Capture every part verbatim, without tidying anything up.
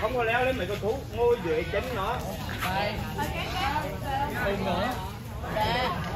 Không có léo lấy mày có thú ngôi vệ chính nữa. Đây. Thêm nữa. Nè.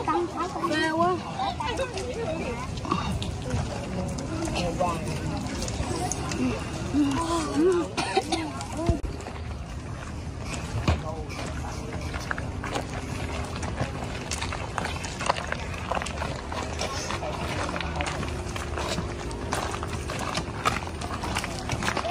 Hãy subscribe cho kênh Ghiền Mì Gõ để không bỏ lỡ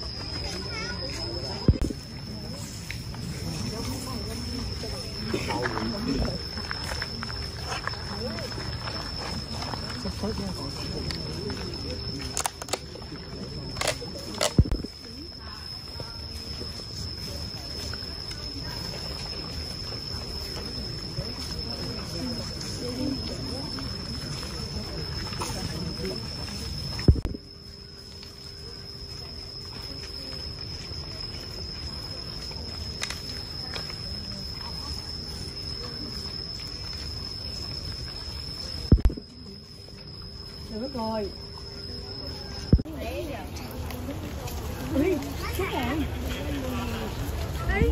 Được rồi. Ui, chết rồi. Đấy.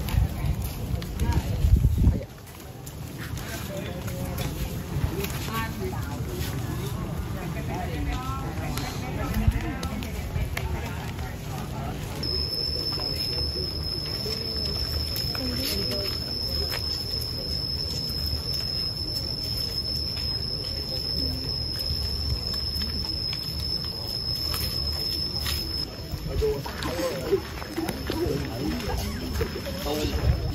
lỡ những video hấp dẫn.